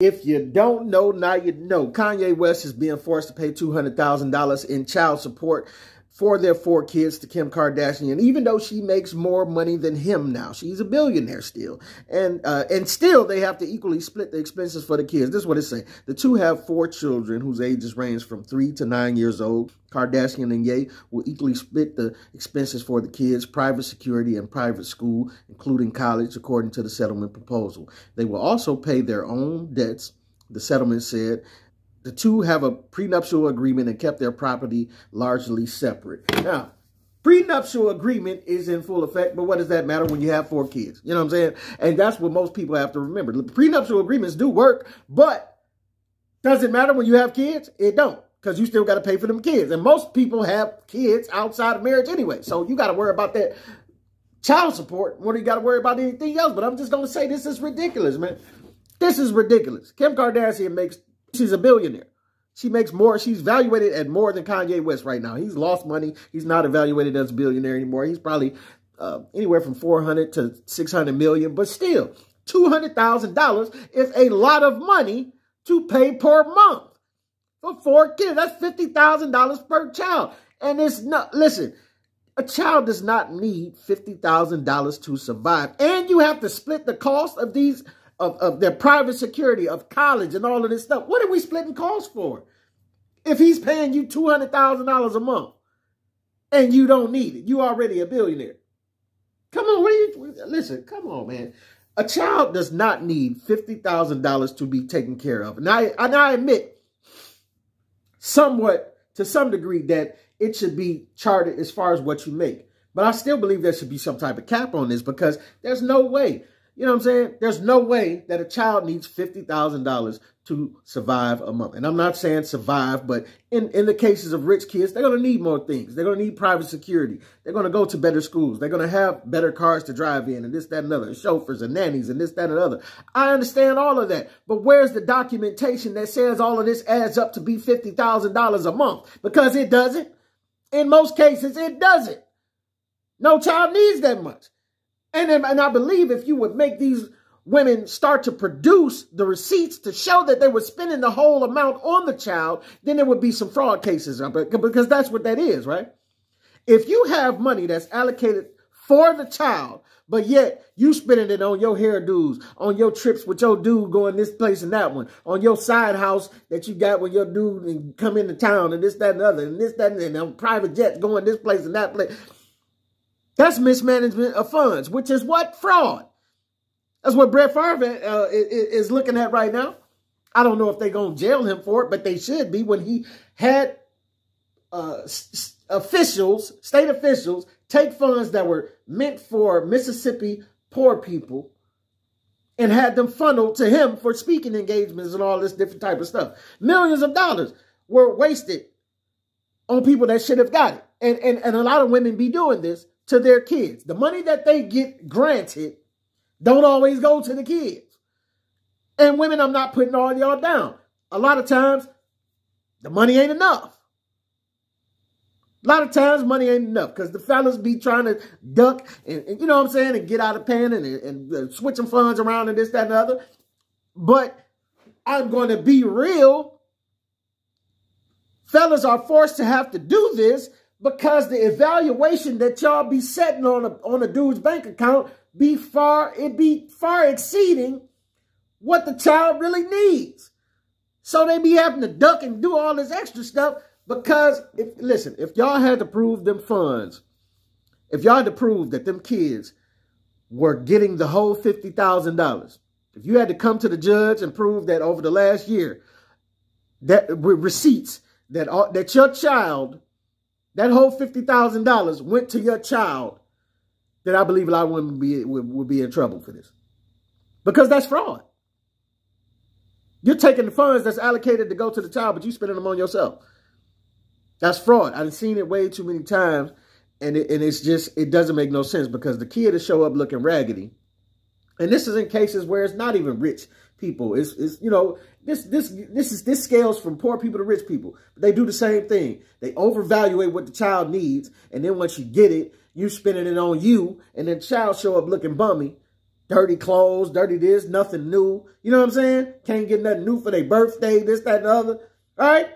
If you don't know, now you know. Kanye West is being forced to pay $200,000 in child support for their 4 kids to Kim Kardashian, even though she makes more money than him now. She's a billionaire still. And still, they have to equally split the expenses for the kids. This is what it's saying. The two have 4 children whose ages range from 3 to 9 years old. Kardashian and Ye will equally split the expenses for the kids, private security, and private school, including college, according to the settlement proposal. They will also pay their own debts, the settlement said. The two have a prenuptial agreement and kept their property largely separate. Now, prenuptial agreement is in full effect, but what does that matter when you have 4 kids? You know what I'm saying? And that's what most people have to remember. The prenuptial agreements do work, but does it matter when you have kids? It don't, because you still got to pay for them kids. And most people have kids outside of marriage anyway, so you got to worry about that child support. What do you got to worry about anything else? But I'm just going to say this is ridiculous, man. This is ridiculous. Kim Kardashian makes... She's a billionaire. She makes more. She's valuated at more than Kanye West right now. He's lost money. He's not evaluated as a billionaire anymore. He's probably anywhere from 400 to 600 million. But still, $200,000 is a lot of money to pay per month for 4 kids. That's $50,000 per child. And it's not, listen, a child does not need $50,000 to survive. And you have to split the cost of these of their private security, of college, and all of this stuff. What are we splitting costs for? If he's paying you $200,000 a month and you don't need it, you already a billionaire. Come on, listen, come on, man. A child does not need $50,000 to be taken care of. And I admit somewhat, to some degree, that it should be charted as far as what you make. But I still believe there should be some type of cap on this, because there's no way. You know what I'm saying? There's no way that a child needs $50,000 to survive a month. And I'm not saying survive, but in the cases of rich kids, they're going to need more things. They're going to need private security. They're going to go to better schools. They're going to have better cars to drive in, and this, that, and other. Chauffeurs and nannies and this, that, and other. I understand all of that. But where's the documentation that says all of this adds up to be $50,000 a month? Because it doesn't. In most cases, it doesn't. No child needs that much. And I believe if you would make these women start to produce the receipts to show that they were spending the whole amount on the child, then there would be some fraud cases, because that's what that is, right? If you have money that's allocated for the child, but yet you spending it on your hairdos, on your trips with your dude going this place and that one, on your side house that you got with your dude and come into town and this, that, and other, and this, that, and on private jets going this place and that place. That's mismanagement of funds, which is what? Fraud. That's what Brett Favre is looking at right now. I don't know if they're going to jail him for it, but they should be, when he had officials, state officials, take funds that were meant for Mississippi poor people and had them funneled to him for speaking engagements and all this different type of stuff. Millions of dollars were wasted on people that should have got it. And a lot of women be doing this to their kids. The money that they get granted don't always go to the kids. And women, I'm not putting all y'all down. A lot of times, the money ain't enough. A lot of times, money ain't enough, because the fellas be trying to duck and you know what I'm saying, and get out of panning and switching funds around and this, that, and the other. But I'm going to be real. Fellas are forced to have to do this, because the evaluation that y'all be setting on a dude's bank account be far exceeding what the child really needs. So they be having to duck and do all this extra stuff, because if y'all had to prove them funds, if y'all had to prove that them kids were getting the whole $50,000, if you had to come to the judge and prove that over the last year, that with receipts that your child, that whole $50,000 went to your child, then I believe a lot of women would be in trouble for this, because that's fraud. You're taking the funds that's allocated to go to the child, but you're spending them on yourself. That's fraud. I've seen it way too many times, and it doesn't make no sense, because the kid will show up looking raggedy, and this is in cases where it's not even rich people. It's you know, this scales from poor people to rich people. But they do the same thing. They overvaluate what the child needs, and then once you get it, you spending it on you, and then the child show up looking bummy, Dirty clothes, dirty this, nothing new. You know what I'm saying? Can't get nothing new for their birthday, this, that, and the other. Right?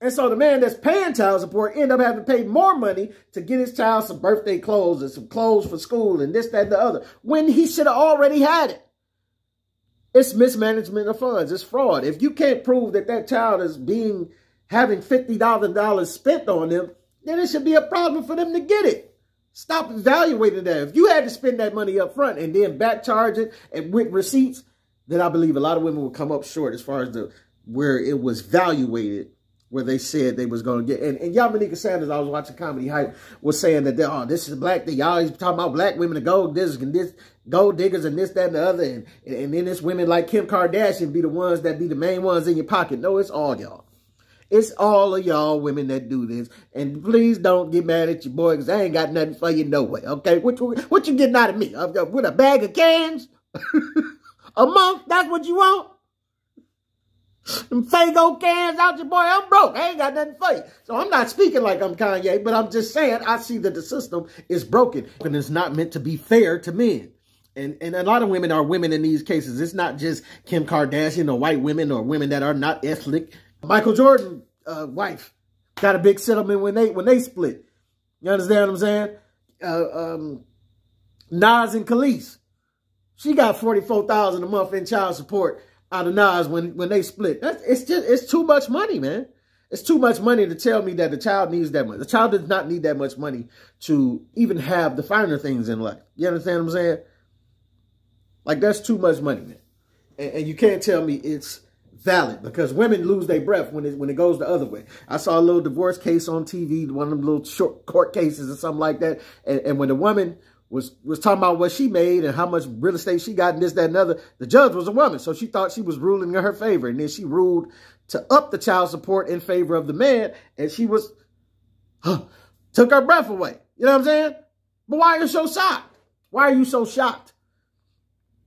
And so the man that's paying child support end up having to pay more money to get his child some birthday clothes and some clothes for school and this, that, and the other. When he should have already had it. It's mismanagement of funds. It's fraud. If you can't prove that that child is having $50,000 spent on them, then it should be a problem for them to get it. Stop evaluating that. If you had to spend that money up front and then back charge it and with receipts, then I believe a lot of women will come up short as far as where it was valuated, where they said they was going to get. And Yamanika Sanders, I was watching Comedy Hype, was saying that, this is black thing. Y'all is talking about black women, gold diggers and this, that, and the other. And then it's women like Kim Kardashian be the ones that be the main ones in your pocket. No, it's all y'all. It's all of y'all women that do this. And please don't get mad at your boy, because I ain't got nothing for you no way, okay? What you getting out of me? With a bag of cans? A month? That's what you want? Them fake old cans out your boy? I'm broke. I ain't got nothing for you. So I'm not speaking like I'm Kanye, but I'm just saying I see that the system is broken and it's not meant to be fair to men. And a lot of women are women in these cases. It's not just Kim Kardashian or white women or women that are not ethnic. Michael Jordan's wife got a big settlement when they split. You understand what I'm saying? Nas and Khalees. She got $44,000 a month in child support out of Nas when they split. It's too much money, man. It's too much money to tell me that the child needs that much. The child does not need that much money to even have the finer things in life. You understand what I'm saying? Like, that's too much money, man. And you can't tell me it's valid, because women lose their breath when it goes the other way. I saw a little divorce case on TV, one of them little short court cases or something like that. And when the woman was talking about what she made and how much real estate she got and this, that, and other, the judge was a woman. So she thought she was ruling in her favor. And then she ruled to up the child support in favor of the man. And she took her breath away. You know what I'm saying? But why are you so shocked? Why are you so shocked?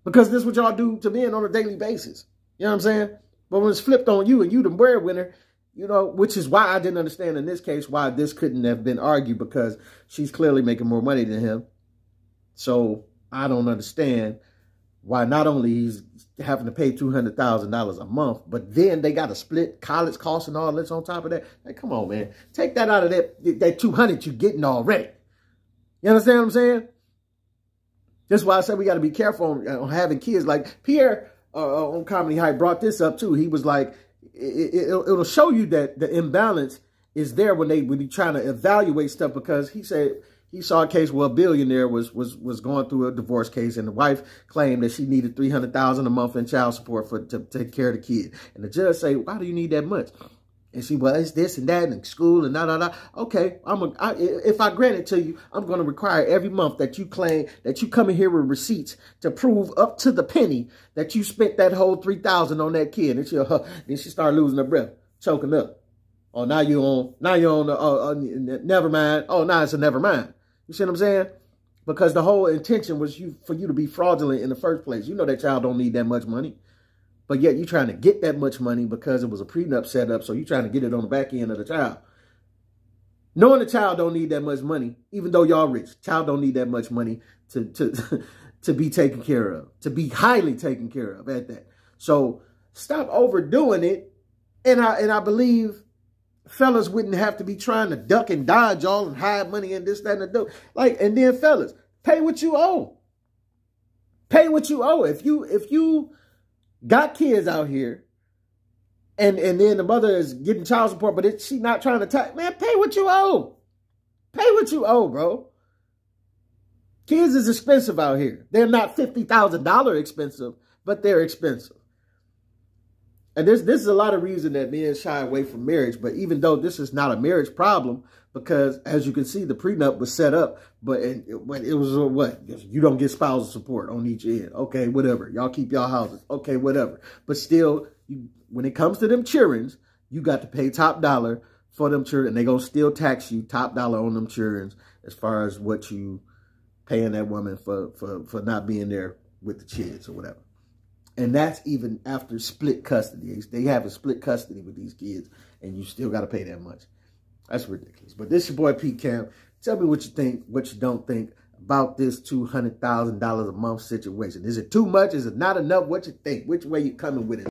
Because this is what y'all do to men on a daily basis. You know what I'm saying? But when it's flipped on you and you the breadwinner, you know, which is why I didn't understand in this case why this couldn't have been argued, because she's clearly making more money than him. So I don't understand why not only he's having to pay $200,000 a month, but then they got to split college costs and all this on top of that. Like, come on, man. Take that out of that $200 you're getting already. You understand what I'm saying? That's why I said we got to be careful on having kids. Like Pierre on Comedy Hype brought this up too. He was like, it'll show you that the imbalance is there when you're trying to evaluate stuff, because he said he saw a case where a billionaire was going through a divorce case and the wife claimed that she needed $300,000 a month in child support to take care of the kid. And the judge say, why do you need that much? And she, well, it's this and that and school and da-da-da. Okay, if I grant it to you, I'm going to require every month that you claim, that you come in here with receipts to prove up to the penny that you spent that whole $3,000 on that kid. And then she started losing her breath, choking up. Oh, never mind. Oh, now it's a never mind. You see what I'm saying? Because the whole intention was for you to be fraudulent in the first place. You know that child don't need that much money. But yet you're trying to get that much money because it was a prenup set up. So you're trying to get it on the back end of the child. Knowing the child don't need that much money, even though y'all rich. Child don't need that much money to be taken care of, to be highly taken care of at that. So stop overdoing it. And I believe fellas wouldn't have to be trying to duck and dodge y'all and hide money and this, that, and the other. Like, and then fellas, pay what you owe. Pay what you owe. If you got kids out here, and then the mother is getting child support, but she's not trying to tax. Man, pay what you owe. Pay what you owe, bro. Kids is expensive out here. They're not $50,000 expensive, but they're expensive. And this is a lot of reason that men shy away from marriage, but even though this is not a marriage problem, because as you can see, the prenup was set up, but it was what? You don't get spousal support on each end. Okay, whatever. Y'all keep y'all houses. Okay, whatever. But still, when it comes to them childrens, you got to pay top dollar for them children. They're going to still tax you top dollar on them childrens as far as what you paying that woman for not being there with the kids or whatever. And that's even after split custody. They have a split custody with these kids, and you still got to pay that much. That's ridiculous. But this is your boy, P Camp. Tell me what you think, what you don't think about this $200,000 a month situation. Is it too much? Is it not enough? What you think? Which way you coming with it?